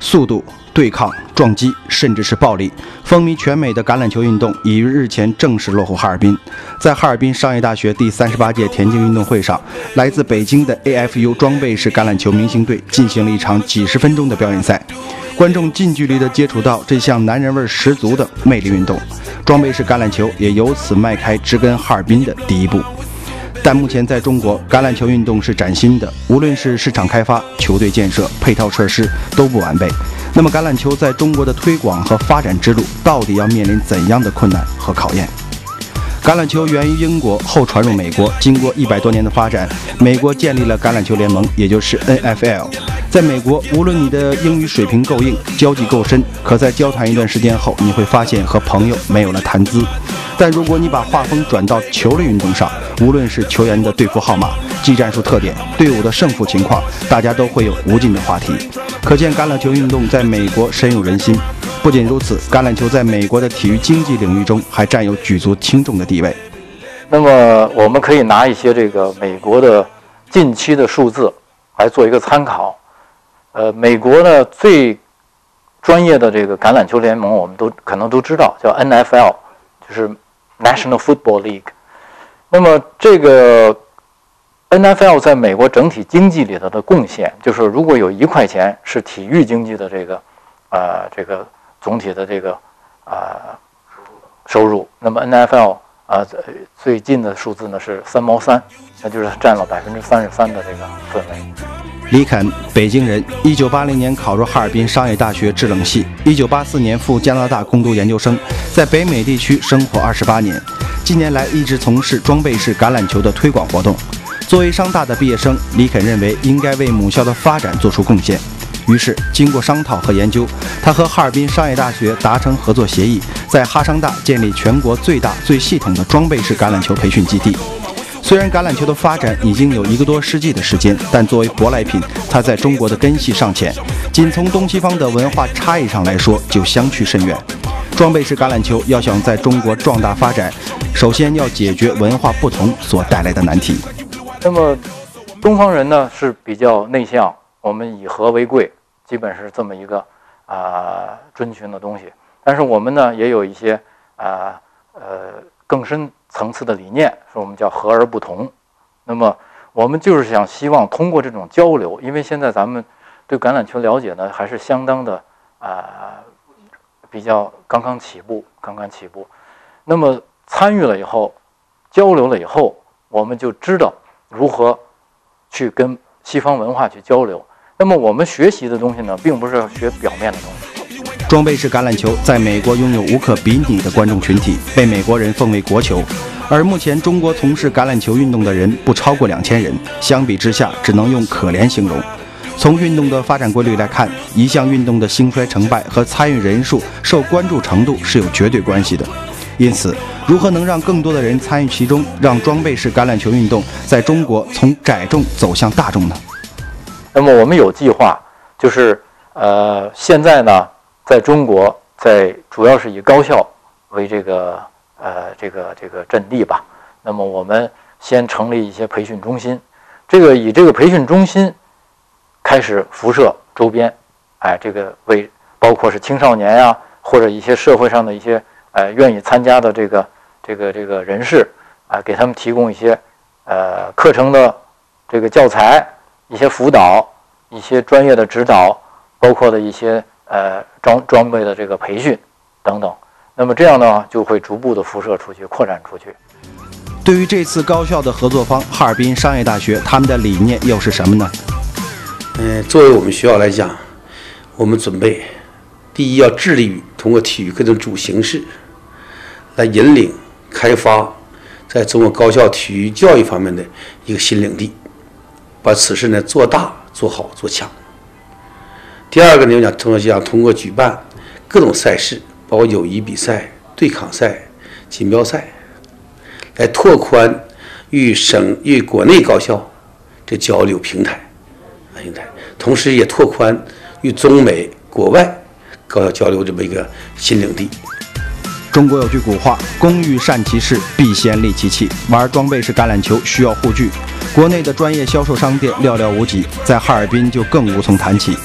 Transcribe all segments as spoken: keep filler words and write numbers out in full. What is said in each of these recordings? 速度、对抗、撞击，甚至是暴力。风靡全美的橄榄球运动已于日前正式落户哈尔滨。在哈尔滨商业大学第三十八届田径运动会上，来自北京的 A F U 装备式橄榄球明星队进行了一场几十分钟的表演赛，观众近距离地接触到这项男人味十足的魅力运动。装备式橄榄球也由此迈开直奔哈尔滨的第一步。但目前在中国，橄榄球运动是崭新的，无论是市场开发、球队建设、配套设施都不完备。那么，橄榄球在中国的推广和发展之路到底要面临怎样的困难和考验？橄榄球源于英国，后传入美国，经过一百多年的发展，美国建立了橄榄球联盟，也就是 N F L。在美国，无论你的英语水平够硬，交际够深，可在交谈一段时间后，你会发现和朋友没有了谈资。但如果你把画风转到球类运动上，无论是球员的队服号码、技战术特点、队伍的胜负情况，大家都会有无尽的话题。可见橄榄球运动在美国深入人心。不仅如此，橄榄球在美国的体育经济领域中还占有举足轻重的地位。那么我们可以拿一些这个美国的近期的数字来做一个参考。呃，美国呢最专业的这个橄榄球联盟，我们都可能都知道，叫 N F L， 就是National Football League。 那么这个 N F L 在美国整体经济里头的贡献，就是如果有一块钱是体育经济的这个呃这个总体的这个呃收入，那么 N F L 啊、呃、最近的数字呢是三毛三，那就是占了百分之三十三的这个份额。李肯，北京人，一九八零年考入哈尔滨商业大学制冷系，一九八四年赴加拿大攻读研究生，在北美地区生活二十八年。近年来一直从事装备式橄榄球的推广活动。作为商大的毕业生，李肯认为应该为母校的发展做出贡献。于是，经过商讨和研究，他和哈尔滨商业大学达成合作协议，在哈商大建立全国最大、最系统的装备式橄榄球培训基地。虽然橄榄球的发展已经有一个多世纪的时间，但作为舶来品，它在中国的根系尚浅，仅从东西方的文化差异上来说就相去甚远。装备式橄榄球要想在中国壮大发展，首先要解决文化不同所带来的难题。那么，东方人呢是比较内向，我们以和为贵，基本是这么一个啊、呃、遵循的东西。但是我们呢也有一些啊 呃, 呃更深层次的理念，说我们叫和而不同。那么我们就是想希望通过这种交流，因为现在咱们对橄榄球了解呢还是相当的啊、呃，比较刚刚起步，刚刚起步。那么参与了以后，交流了以后，我们就知道如何去跟西方文化去交流。那么我们学习的东西呢，并不是学表面的东西。装备式橄榄球在美国拥有无可比拟的观众群体，被美国人奉为国球。而目前中国从事橄榄球运动的人不超过两千人，相比之下，只能用可怜形容。从运动的发展规律来看，一项运动的兴衰成败和参与人数、受关注程度是有绝对关系的。因此，如何能让更多的人参与其中，让装备式橄榄球运动在中国从窄众走向大众呢？那么我们有计划，就是呃，现在呢。在中国，在主要是以高校为这个呃这个这个阵地吧。那么我们先成立一些培训中心，这个以这个培训中心开始辐射周边，哎，这个为包括是青少年呀、啊，或者一些社会上的一些呃愿意参加的这个这个这个人士啊、呃，给他们提供一些呃课程的这个教材、一些辅导、一些专业的指导，包括的一些。呃，装装备的这个培训等等，那么这样呢，就会逐步的辐射出去、扩展出去。对于这次高校的合作方哈尔滨商业大学，他们的理念又是什么呢？嗯、呃，作为我们学校来讲，我们准备第一要致力于通过体育各种主形式来引领开发在中国高校体育教育方面的一个新领地，把此事呢做大、做好、做强。第二个呢，我想通过想通过举办各种赛事，包括友谊比赛、对抗赛、锦标赛，来拓宽与省与国内高校这交流平台，平台，同时也拓宽与中美国外高校交流这么一个新领地。中国有句古话：“工欲善其事，必先利其器。”玩装备式橄榄球需要护具，国内的专业销售商店寥寥无几，在哈尔滨就更无从谈起。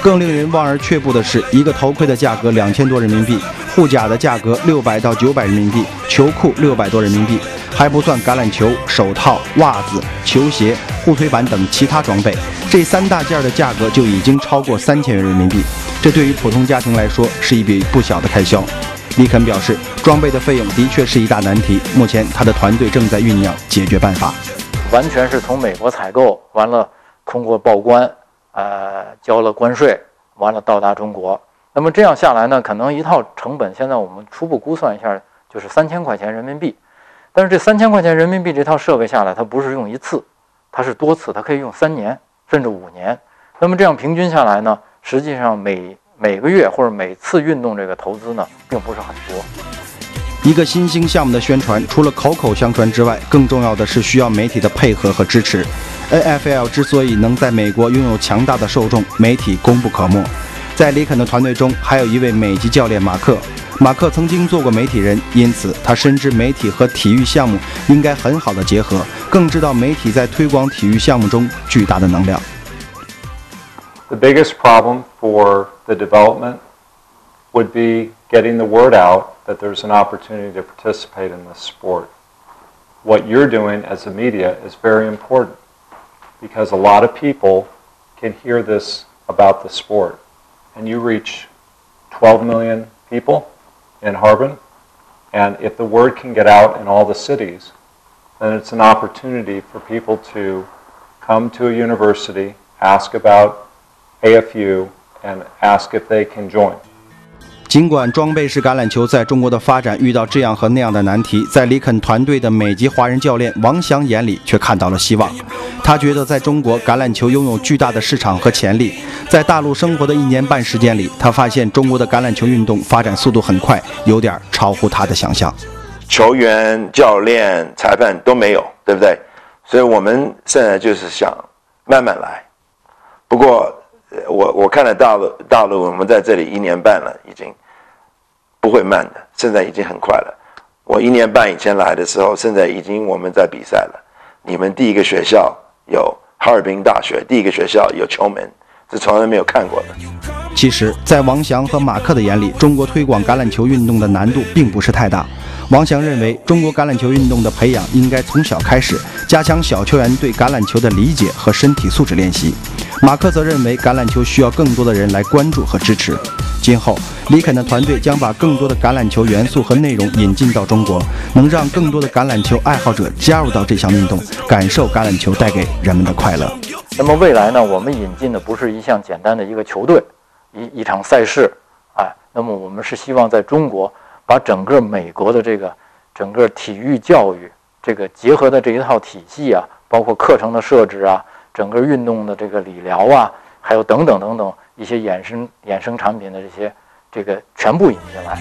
更令人望而却步的是，一个头盔的价格两千多人民币，护甲的价格六百到九百人民币，球裤六百多人民币，还不算橄榄球、手套、袜子、球鞋、护腿板等其他装备，这三大件的价格就已经超过三千元人民币。这对于普通家庭来说是一笔不小的开销。李肯表示，装备的费用的确是一大难题，目前他的团队正在酝酿解决办法。完全是从美国采购，完了通过报关，呃，交了关税，完了到达中国。那么这样下来呢，可能一套成本现在我们初步估算一下就是三千块钱人民币。但是这三千块钱人民币这套设备下来，它不是用一次，它是多次，它可以用三年甚至五年。那么这样平均下来呢，实际上每每个月或者每次运动这个投资呢，并不是很多。一个新兴项目的宣传，除了口口相传之外，更重要的是需要媒体的配合和支持。N F L 之所以能在美国拥有强大的受众，媒体功不可没。在里肯的团队中，还有一位美籍教练马克。马克曾经做过媒体人，因此他深知媒体和体育项目应该很好的结合，更知道媒体在推广体育项目中巨大的能量。The biggest problem for the development would be getting the word out that there's an opportunity to participate in this sport. What you're doing as a media is very important because a lot of people can hear this about the sport. And you reach twelve million people in Harbin, and if the word can get out in all the cities, then it's an opportunity for people to come to a university, ask about A F U and ask if they can join. 尽管装备式橄榄球在中国的发展遇到这样和那样的难题，在里肯团队的美籍华人教练王翔眼里却看到了希望。他觉得在中国橄榄球拥有巨大的市场和潜力。在大陆生活的一年半时间里，他发现中国的橄榄球运动发展速度很快，有点超乎他的想象。球员、教练、裁判都没有，对不对？所以我们现在就是想慢慢来。不过我我看了大陆，大陆我们在这里一年半了，已经不会慢的，现在已经很快了。我一年半以前来的时候，现在已经我们在比赛了。你们第一个学校有哈尔滨大学，第一个学校有球门，是从来没有看过的。其实，在王翔和马克的眼里，中国推广橄榄球运动的难度并不是太大。王翔认为，中国橄榄球运动的培养应该从小开始，加强小球员对橄榄球的理解和身体素质练习。马克则认为，橄榄球需要更多的人来关注和支持。今后，里肯的团队将把更多的橄榄球元素和内容引进到中国，能让更多的橄榄球爱好者加入到这项运动，感受橄榄球带给人们的快乐。那么未来呢？我们引进的不是一项简单的一个球队，一一场赛事，哎，那么我们是希望在中国把整个美国的这个整个体育教育这个结合的这一套体系啊，包括课程的设置啊。整个运动的这个理疗啊，还有等等等等一些衍生衍生产品的这些这个全部引进来。